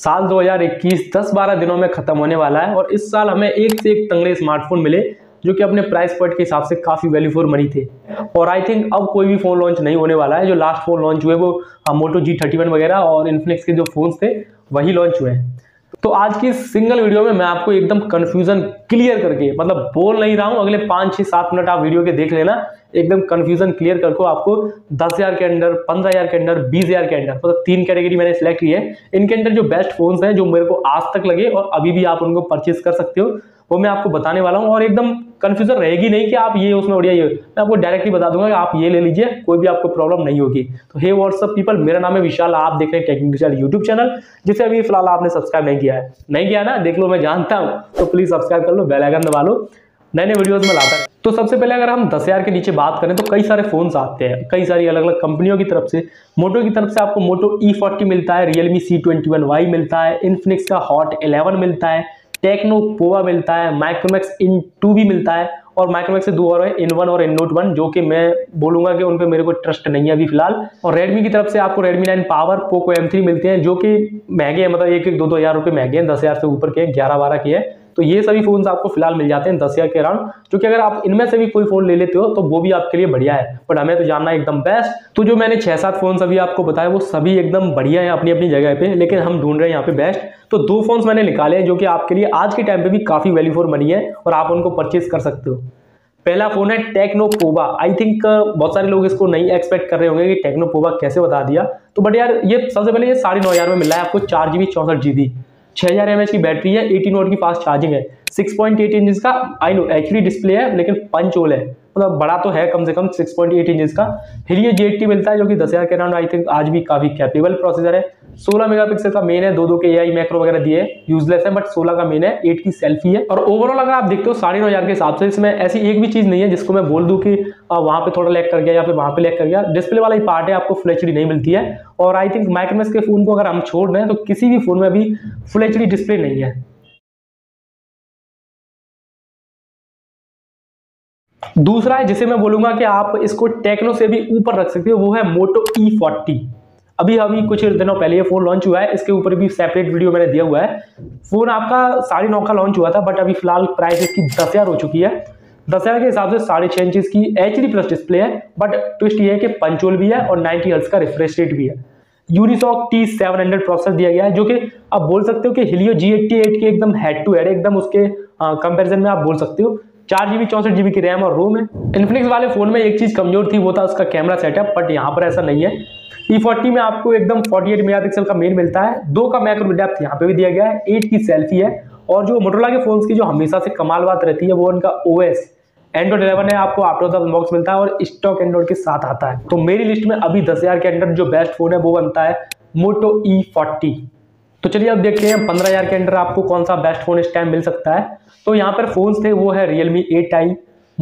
साल 2021 10-12 दिनों में खत्म होने वाला है और इस साल हमें एक से एक तगड़े स्मार्टफोन मिले जो कि अपने प्राइस पॉइंट के हिसाब से काफ़ी वैल्यू फॉर मनी थे। और आई थिंक अब कोई भी फ़ोन लॉन्च नहीं होने वाला है। जो लास्ट फ़ोन लॉन्च हुए वो मोटो G31 वगैरह और इन्फिनिक्स के जो फ़ोन थे वही लॉन्च हुए हैं। तो आज की सिंगल वीडियो में मैं आपको एकदम कन्फ्यूज़न क्लियर करके, मतलब बोल नहीं रहा हूँ, अगले 5-7 मिनट आप वीडियो के देख लेना, एकदम कन्फ्यूज़न क्लियर करके आपको 10,000 के अंदर, 15,000 के अंदर, 20,000 के अंदर, मतलब 3 कैटेगरी मैंने सेलेक्ट की है। इनके अंदर जो बेस्ट फ़ोन्स हैं जो मेरे को आज तक लगे और अभी भी आप उनको परचेज कर सकते हो वो मैं आपको बताने वाला हूँ। और एकदम कन्फ्यूजन रहेगी नहीं कि आप ये उसमें उड़िया ये, मैं आपको डायरेक्टली बता दूंगा कि आप ये ले लीजिए, कोई भी आपको प्रॉब्लम नहीं होगी। तो हे व्हाट्सअप पीपल, मेरा नाम है विशाल, आप देख रहे हैं टेक्निकल यूट्यूब चैनल, जिसे अभी फिलहाल आपने सब्सक्राइब नहीं किया है। नहीं किया ना, देख लो, मैं जानता हूँ, तो प्लीज़ सब्सक्राइब कर लो, बेल आइकन दबा लो, नए नए वीडियोज़ में लाता है। तो सबसे पहले अगर हम 10,000 के नीचे बात करें तो कई सारे फ़ोन्स आते हैं, कई सारी अलग अलग कंपनियों की तरफ से। मोटो की तरफ से आपको मोटो E40 मिलता है, रियलमी C21Y मिलता है, इन्फिनिक्स का हॉट 11 मिलता है, टेक्नो पोवा मिलता है, माइक्रोमैक्स IN 2 भी मिलता है, और माइक्रोमैक्स से 2 और है, IN 1 और IN Note 1, जो कि मैं बोलूँगा कि उन पे मेरे को ट्रस्ट नहीं है अभी फिलहाल। और रेडमी की तरफ से आपको रेडमी 9 पावर, पोको M3 मिलते हैं जो कि महंगे हैं, मतलब 1-2 हज़ार रुपये महंगे हैं, 10,000 से ऊपर के हैं, 11-12 के हैं। तो ये सभी फ़ोन आपको फिलहाल मिल जाते हैं 10,000 के अराउंड, जो कि अगर आप इनमें से भी कोई फ़ोन ले लेते हो तो वो भी आपके लिए बढ़िया है, बट हमें तो जानना एकदम बेस्ट। तो जो मैंने 6-7 फ़ोन अभी आपको बताया वो सभी एकदम बढ़िया है अपनी अपनी जगह पे, लेकिन हम ढूंढ रहे हैं यहाँ पे बेस्ट। तो 2 फ़ोन्स मैंने निकाले हैं जो कि आपके लिए आज के टाइम पर भी काफ़ी वैल्यू फॉर मनी है और आप उनको परचेज़ कर सकते हो। पहला फ़ोन है टेक्नो पोवा। आई थिंक बहुत सारे लोग इसको नहीं एक्सपेक्ट कर रहे होंगे कि टेक्नो पोवा कैसे बता दिया, तो बट यार ये सबसे पहले ये 9,500 में मिला है आपको, 4GB 64GB, 6000 mAh की बैटरी है, 18W की फास्ट चार्जिंग है, 6.8 इंच का आई नो एक्चुअली डिस्प्ले है लेकिन पंच होल है, मतलब बड़ा तो है कम से कम 6.8 इंच का। हेलियो G95 मिलता है जो कि 10,000 के अराउंड आई थिंक आज भी काफ़ी कैपेबल प्रोसेसर है, 16 मेगापिक्सल का मेन है, 2 के AI मैक्रो वगैरह दिए, यूजलेस है बट 16 का मेन है, 8 की सेल्फी है। और ओवरऑल अगर आप देखते हो 9,500 के हिसाब से इसमें ऐसी एक भी चीज़ नहीं है जिसको मैं बोल दूँ कि वहाँ पे थोड़ा लैग कर गया या फिर वहाँ पे लैग कर गया। डिस्प्ले वाला ही पार्ट है, आपको फुल एचडी नहीं मिलती है। और आई थिंक माइक्रोमैक्स के फ़ोन को अगर हम छोड़ दें तो किसी भी फ़ोन में अभी फुल एचडी डिस्प्ले नहीं है। दूसरा है जिसे मैं बोलूँगा कि आप इसको टेक्नो से भी ऊपर रख सकते हो, वो है मोटो E40। अभी कुछ दिनों पहले ये फ़ोन लॉन्च हुआ है, इसके ऊपर भी सेपरेट वीडियो मैंने दिया हुआ है। फ़ोन आपका 9,500 का लॉन्च हुआ था बट अभी फिलहाल प्राइस इसकी 10,000 हो चुकी है। 10,000 के हिसाब से 6.5 इंच की HD प्लस डिस्प्ले है, बट ट्विस्ट ये है कि पंचोल भी है और 90Hz का रिफ्रेश रेट भी है। यूनिसॉक T700 प्रोसेसर दिया गया है जो कि आप बोल सकते हो कि हिलियो G88 के एकदम हेड टू हेड, एकदम उसके कंपेरिजन में आप बोल सकते हो। 4GB 64GB की रैम और रोम है। इन्फिनिक्स वाले फ़ोन में एक चीज़ कमज़ोर थी, वो था उसका कैमरा सेटअप, बट यहाँ पर ऐसा नहीं है। E40 में आपको एकदम 48 मेगापिक्सल का मेन मिलता है, 2 का मैक्रो डेप्थ यहाँ पे भी दिया गया है, 8 की सेल्फी है। और जो मोटोरोला के फ़ोन्स की जो हमेशा से कमाल बात रहती है वो उनका OS Android 11 है, आपको आउट ऑफ द बॉक्स मिलता है और स्टॉक Android के साथ आता है। तो मेरी लिस्ट में अभी 10,000 के अंदर जो बेस्ट फ़ोन है वो बनता है मोटो E40। तो चलिए अब देखते हैं 15,000 के अंदर आपको कौन सा बेस्ट फ़ोन इस टाइम मिल सकता है। तो यहाँ पर फ़ोन्स थे वो है Realme 8i,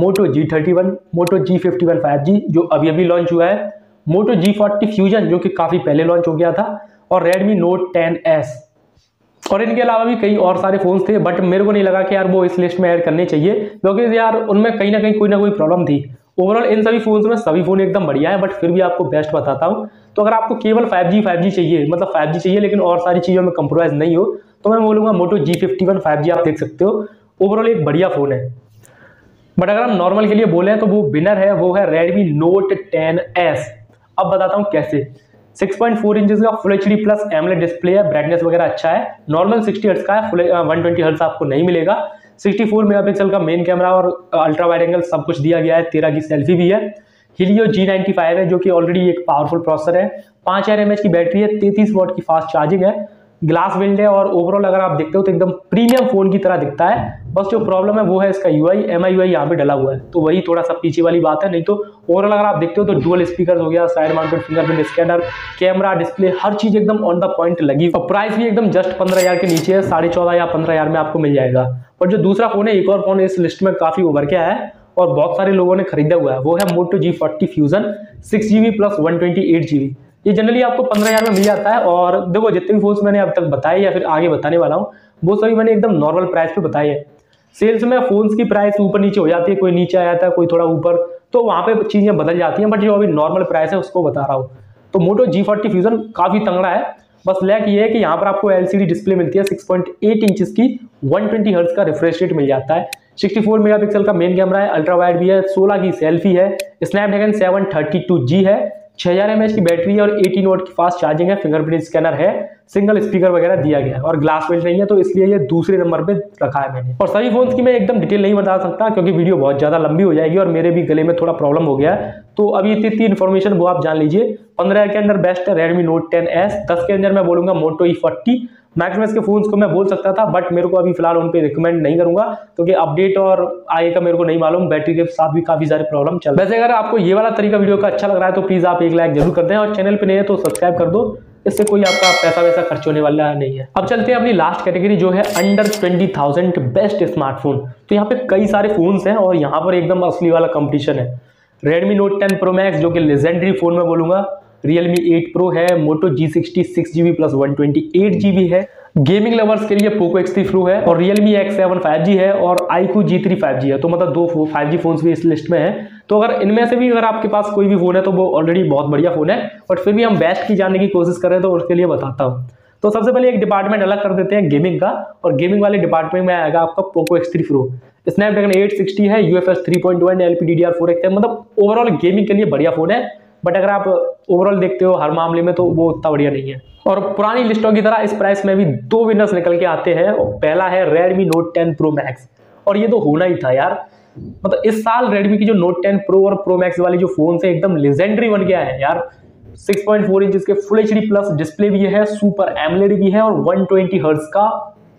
Moto G31, Moto G51 5G जो अभी लॉन्च हुआ है, Moto G40 Fusion जो कि काफ़ी पहले लॉन्च हो गया था, और Redmi Note 10S। और इनके अलावा भी कई और सारे फ़ोन्स थे बट मेरे को नहीं लगा कि यार वो इस लिस्ट में ऐड करने चाहिए, क्योंकि यार उनमें कहीं ना कहीं कोई ना कोई प्रॉब्लम थी। ओवरऑल इन सभी फ़ोन्स में सभी फ़ोन एकदम बढ़िया है, बट फिर भी आपको बेस्ट बताता हूँ। तो अगर आपको केवल 5G चाहिए, मतलब 5G चाहिए लेकिन और सारी चीज़ों में कंप्रोमाइज़ नहीं हो, तो मैं बोलूँगा मोटो G51 5G आप देख सकते हो। ओवरऑल एक बढ़िया फ़ोन है, बट अगर हम नॉर्मल के लिए बोलें तो वो विनर है, वो है Redmi Note 10S। अब बताता हूँ कैसे। 6.4 इंच का full HD plus AMOLED display है, ब्राइटनेस वगैरह अच्छा है, नॉर्मल 60Hz का है, फुल 120Hz आपको नहीं मिलेगा, 64 मेगापिक्सल का मेन कैमरा और अल्ट्रा वाइड एंगल सब कुछ दिया गया है, 13 की सेल्फी भी है। हीलियो G95 है जो कि ऑलरेडी एक पावरफुल प्रोसेसर है, 5000 mAh की बैटरी है, 33W की फास्ट चार्जिंग है, ग्लास बिल्ड है। और ओवरऑल अगर आप देखते हो तो एकदम प्रीमियम फ़ोन की तरह दिखता है। बस जो प्रॉब्लम है वो है इसका MIUI यहाँ पे डला हुआ है, तो वही थोड़ा सा पीछे वाली बात है। नहीं तो ओवरऑल अगर आप देखते हो तो डुअल स्पीकर हो गया, side mounted fingerprint scanner, camera, display, हर चीज़ एकदम ऑन द पॉइंट लगी। और प्राइस भी एकदम जस्ट 15,000 के नीचे है, 14,500 या 15,000 में आपको मिल जाएगा। और जो दूसरा फ़ोन है, एक और फ़ोन इस लिस्ट में काफ़ी उभर के आया है और बहुत सारे लोगों ने खरीदा हुआ है, वो है मोटो G40 Fusion 6GB plus 128GB। ये जनरली आपको 15,000 में मिल जाता है। और देखो जितने भी फोन्स मैंने अब तक बताए या फिर आगे बताने वाला हूँ वो सभी मैंने एकदम नॉर्मल प्राइस पे बताए हैं। सेल्स में फ़ोन्स की प्राइस ऊपर नीचे हो जाती है, कोई नीचे आ जाता है, कोई थोड़ा ऊपर, तो वहाँ पे चीज़ें बदल जाती हैं, बट जो अभी नॉर्मल प्राइस है उसको बता रहा हूँ। तो मोटो G40 Fusion काफ़ी तंगड़ा है। बस लैक ये है कि यहाँ पर आपको एलसीडी डिस्प्ले मिलती है 6.8 इंच की, 120 हर्ट्ज का रिफ्रेश रेट मिल जाता है, 64 मेगापिक्सल का मेन कैमरा है, अल्ट्रा वाइड भी है, 16 की सेल्फी है, स्नैपड्रैगन 732G है, 6000 mAh की बैटरी है और 18 वॉट की फास्ट चार्जिंग है, फिंगरप्रिंट स्कैनर है, सिंगल स्पीकर वगैरह दिया गया है और ग्लास वेल्ट नहीं है तो इसलिए ये दूसरे नंबर पे रखा है मैंने। और सभी फोन्स की मैं एकदम डिटेल नहीं बता सकता क्योंकि वीडियो बहुत ज़्यादा लंबी हो जाएगी और मेरे भी गले में थोड़ा प्रॉब्लम हो गया है, तो अभी इतनी इन्फॉर्मेशन वो आप जान लीजिए। 15 के अंदर बेस्ट है रेडमी नोट 10S, 10 के अंदर मैं बोलूँगा मोटो E40। मैक्रोमैक्स के फोन्स को मैं बोल सकता था बट मेरे को अभी फिलहाल उन पे रिकमेंड नहीं करूंगा क्योंकि अपडेट और आगे का मेरे को नहीं मालूम, बैटरी के साथ भी काफी सारे प्रॉब्लम चल रहे हैं। वैसे अगर आपको ये वाला तरीका वीडियो का अच्छा लग रहा है तो प्लीज़ आप एक लाइक जरूर कर दें और चैनल पे नए हैं तो सब्सक्राइब कर दो, इससे कोई आपका पैसा वैसा खर्च होने वाला नहीं है। अब चलते हैं अपनी लास्ट कैटेगरी जो है अंडर 20,000 बेस्ट स्मार्टफोन। तो यहाँ पे कई सारे फोन्स हैं और यहाँ पर एकदम असली वाला कंपटीशन है। रेडमी नोट 10 प्रो मैक्स जो कि लेजेंडरी फोन में बोलूँगा, Realme 8 Pro है, Moto G60 6GB plus 128GB है, गेमिंग लवर्स के लिए Poco X3 Pro है और Realme X7 5G है और iQOO Z3 5G है। तो मतलब दो 5G फोन्स भी इस लिस्ट में हैं। तो अगर इनमें से भी अगर आपके पास कोई भी फ़ोन है तो वो ऑलरेडी बहुत बढ़िया फ़ोन है, बट फिर भी हम बेस्ट की जानने की कोशिश कर रहे हैं तो उसके लिए बताता हूँ। तो सबसे पहले एक डिपार्टमेंट अलग कर देते हैं गेमिंग का, और गेमिंग वाले डिपार्टमेंट में आएगा आपका Poco X3 Pro। स्नैपड्रैगन 860 है, UFS 3.1, LPDDR4 है, मतलब ओवरऑल गेमिंग के लिए बढ़िया फ़ोन है, बट अगर आप ओवरऑल देखते हो हर मामले में तो वो उतना बढ़िया नहीं है। और पुरानी लिस्टों की तरह इस प्राइस में भी दो विनर्स निकल के आते हैं। पहला है Redmi Note 10 Pro Max, और ये तो होना ही था यार, मतलब इस साल Redmi की जो Note 10 Pro और Pro Max वाली जो फोन से एकदम लेजेंडरी बन गया है यार। 6.4 इंच के फुल HD प्लस डिस्प्ले भी है, सुपर एमोलेड भी है और 120 हर्ट्ज का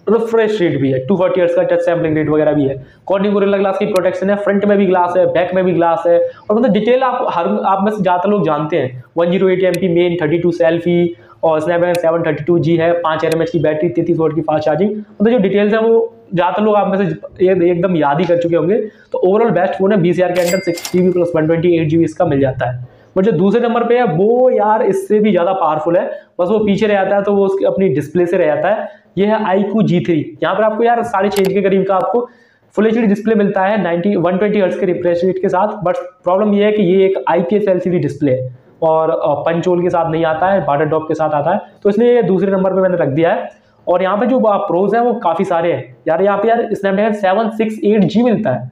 रिफ्रेश रेट भी है, 240 हर्ट्ज का टच सैंपलिंग रेट वगैरह भी है, कॉर्निंग गोरिल्ला ग्लास की प्रोटेक्शन है, फ्रंट में भी ग्लास है, बैक में भी ग्लास है, और मतलब डिटेल आप में से ज़्यादा लोग जानते हैं। 108 MP मेन, 32 सेल्फी और स्नैपड्रैगन 732G है, 5000 mAh की बैटरी, 33 वॉट की फास्ट चार्जिंग, मतलब जो डिटेल्स हैं वो ज़्यादा लोग आप में से एकदम याद ही कर चुके होंगे। तो ओवरऑल बेस्ट फोन है, 20,000 के अंदर 6GB प्लस 128GB इसका मिल जाता है। बट जो दूसरे नंबर पे है वो यार इससे भी ज़्यादा पावरफुल है, बस वो पीछे रह जाता है तो वो उसकी अपनी डिस्प्ले से रह जाता है। ये है iQOO Z3। यहाँ पर आपको यार 6.5 इंच के करीब का आपको फुल एचडी डिस्प्ले मिलता है 120 हर्ट्ज के रिफ्रेश रेट के साथ, बट प्रॉब्लम ये है कि ये एक IPS LCD डिस्प्ले है और पंच होल के साथ नहीं आता है, वाटर ड्रॉप के साथ आता है, तो इसलिए दूसरे नंबर पर मैंने रख दिया है। और यहाँ पर जो प्रोज हैं वो काफ़ी सारे हैं यार। यहाँ पर यार स्नैपड्रैगन 768G मिलता है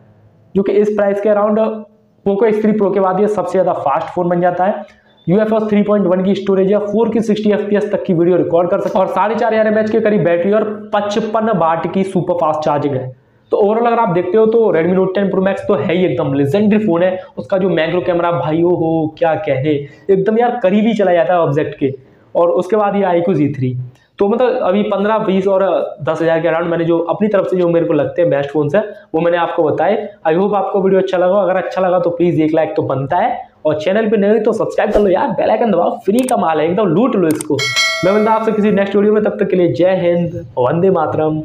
जो कि इस प्राइस के अराउंड Poco X3 Pro के बाद ये सबसे ज़्यादा फास्ट फोन बन जाता है। UFS 3.1 की स्टोरेज है, 4 की 60 FPS तक की वीडियो रिकॉर्ड कर सकते हैं और 4500 mAh के करीब बैटरी और 55 वाट की सुपर फास्ट चार्जिंग है। तो ओवरऑल अगर आप देखते हो तो Redmi Note 10 Pro Max तो है ही एकदम लेजेंडरी फ़ोन है। उसका जो मैक्रो कैमरा भाई हो क्या कहे, एकदम यार करीब ही चला जाता है ऑब्जेक्ट के। और उसके बाद ये iQOO Z3, तो मतलब अभी 15, 20 और 10,000 के अराउंड मैंने जो अपनी तरफ से जो मेरे को लगते हैं बेस्ट फोन्स हैं वो मैंने आपको बताए। आई होप आपको वीडियो अच्छा लगा, अगर अच्छा लगा तो प्लीज़ एक लाइक तो बनता है और चैनल पे नए तो सब्सक्राइब कर लो यार, बेल आइकन दबाओ, फ्री का माल है एकदम, लूट लो इसको। मैं मिलता हूं आपसे किसी नेक्स्ट वीडियो में, तब तक के लिए जय हिंद, वंदे मातरम।